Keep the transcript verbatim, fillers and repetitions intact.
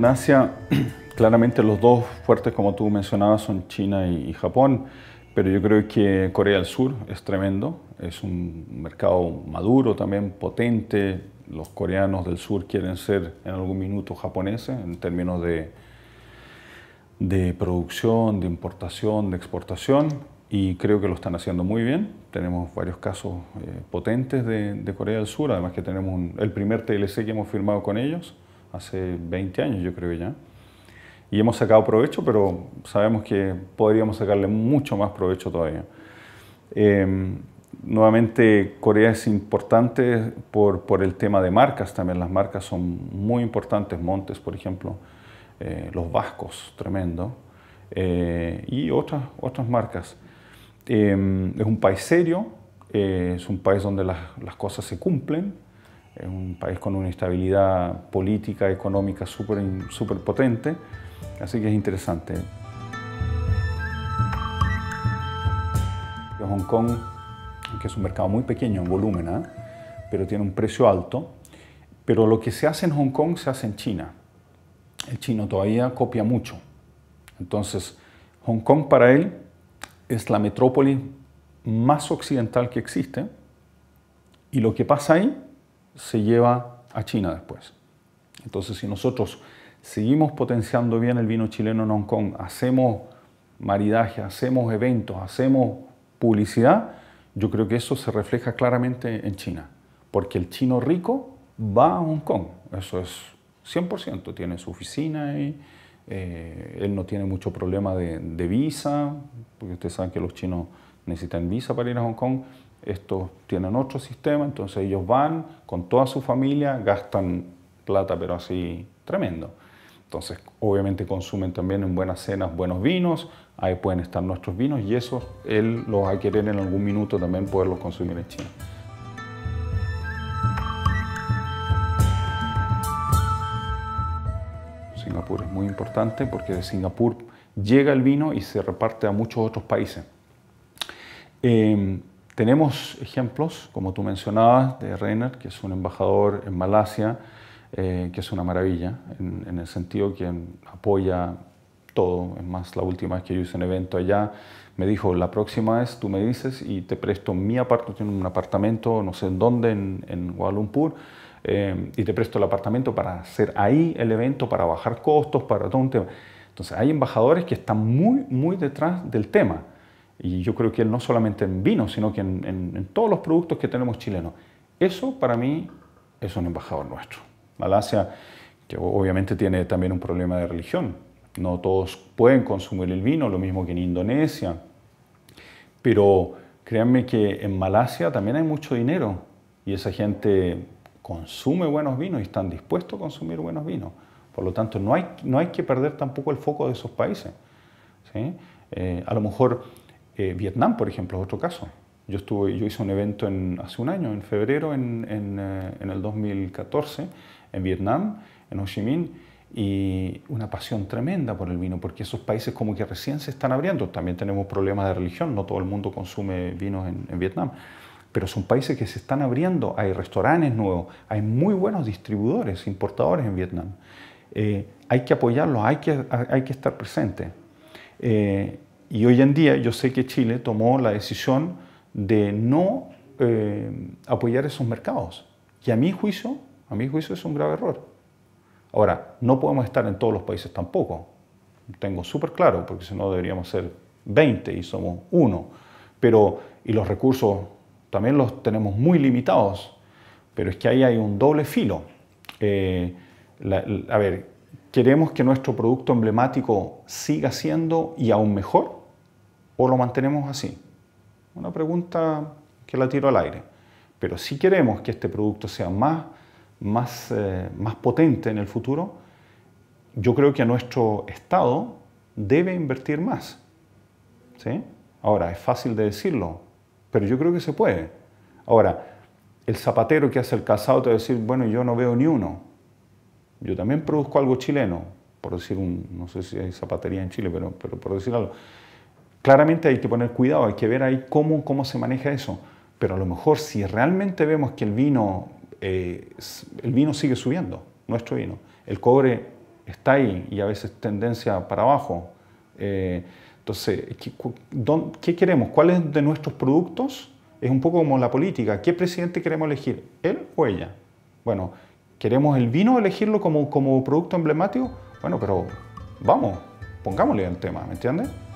En Asia, claramente los dos fuertes, como tú mencionabas, son China y, y Japón, pero yo creo que Corea del Sur es tremendo, es un mercado maduro también, potente. Los coreanos del sur quieren ser en algún minuto japoneses en términos de, de producción, de importación, de exportación, y creo que lo están haciendo muy bien. Tenemos varios casos eh, potentes de, de Corea del Sur, además que tenemos un, el primer T L C que hemos firmado con ellos hace veinte años, yo creo ya, y hemos sacado provecho, pero sabemos que podríamos sacarle mucho más provecho todavía. Eh, Nuevamente, Corea es importante por, por el tema de marcas también. Las marcas son muy importantes. Montes, por ejemplo, eh, los vascos, tremendo, eh, y otras, otras marcas. Eh, es un país serio, eh, es un país donde las, las cosas se cumplen, es un país con una estabilidad política, económica súper súper potente, así que es interesante. Hong Kong, que es un mercado muy pequeño en volumen, ¿eh? pero tiene un precio alto. Pero lo que se hace en Hong Kong se hace en China. El chino todavía copia mucho. Entonces, Hong Kong para él es la metrópoli más occidental que existe, y lo que pasa ahí se lleva a China después. Entonces, si nosotros seguimos potenciando bien el vino chileno en Hong Kong, hacemos maridaje, hacemos eventos, hacemos publicidad, yo creo que eso se refleja claramente en China, porque el chino rico va a Hong Kong, eso es cien por ciento, tiene su oficina ahí, eh, él no tiene mucho problema de, de visa, porque ustedes saben que los chinos necesitan visa para ir a Hong Kong, estos tienen otro sistema, entonces ellos van con toda su familia, gastan plata pero así tremendo. Entonces, obviamente consumen también en buenas cenas buenos vinos, ahí pueden estar nuestros vinos y eso él los va a querer en algún minuto también poderlos consumir en China. Singapur es muy importante porque de Singapur llega el vino y se reparte a muchos otros países. Eh, tenemos ejemplos, como tú mencionabas, de Reiner, que es un embajador en Malasia, Eh, que es una maravilla, en, en el sentido que apoya todo. Es más, la última vez que yo hice un evento allá, me dijo, la próxima vez tú me dices y te presto mi apartamento, tiene un apartamento, no sé en dónde, en, en Kuala Lumpur, eh, y te presto el apartamento para hacer ahí el evento, para bajar costos, para todo un tema. Entonces, hay embajadores que están muy, muy detrás del tema. Y yo creo que no solamente en vino, sino que en, en, en todos los productos que tenemos chilenos. Eso, para mí, es un embajador nuestro. Malasia, que obviamente tiene también un problema de religión. No todos pueden consumir el vino, lo mismo que en Indonesia. Pero créanme que en Malasia también hay mucho dinero y esa gente consume buenos vinos y están dispuestos a consumir buenos vinos. Por lo tanto, no hay, no hay que perder tampoco el foco de esos países, ¿sí? Eh, a lo mejor eh, Vietnam, por ejemplo, es otro caso. Yo, estuve, yo hice un evento en, hace un año, en febrero, en, en, en el dos mil catorce, en Vietnam, en Ho Chi Minh, y una pasión tremenda por el vino, porque esos países como que recién se están abriendo. También tenemos problemas de religión, no todo el mundo consume vinos en, en Vietnam, pero son países que se están abriendo, hay restaurantes nuevos, hay muy buenos distribuidores, importadores en Vietnam. Eh, hay que apoyarlos, hay que, hay que estar presentes. Eh, y hoy en día yo sé que Chile tomó la decisión de no eh, apoyar esos mercados. Y a mi juicio, a mi juicio es un grave error. Ahora, no podemos estar en todos los países tampoco. Tengo súper claro, porque si no deberíamos ser veinte y somos uno. Pero, y los recursos también los tenemos muy limitados, pero es que ahí hay un doble filo. Eh, la, la, a ver, ¿queremos que nuestro producto emblemático siga siendo y aún mejor? ¿O lo mantenemos así? Una pregunta que la tiro al aire. Pero si queremos que este producto sea más, más, eh, más potente en el futuro, yo creo que nuestro Estado debe invertir más, ¿sí? Ahora, es fácil de decirlo, pero yo creo que se puede. Ahora, el zapatero que hace el calzado te va a decir, bueno, yo no veo ni uno. Yo también produzco algo chileno, por decir, un, no sé si hay zapatería en Chile, pero, pero por decir algo. Claramente hay que poner cuidado, hay que ver ahí cómo, cómo se maneja eso. Pero a lo mejor si realmente vemos que el vino, eh, el vino sigue subiendo, nuestro vino, el cobre está ahí y a veces tendencia para abajo. Eh, entonces, ¿qué, ¿qué queremos? ¿Cuáles de nuestros productos? Es un poco como la política. ¿Qué presidente queremos elegir? ¿Él o ella? Bueno, ¿queremos el vino elegirlo como, como producto emblemático? Bueno, pero vamos, pongámosle el tema, ¿me entiendes?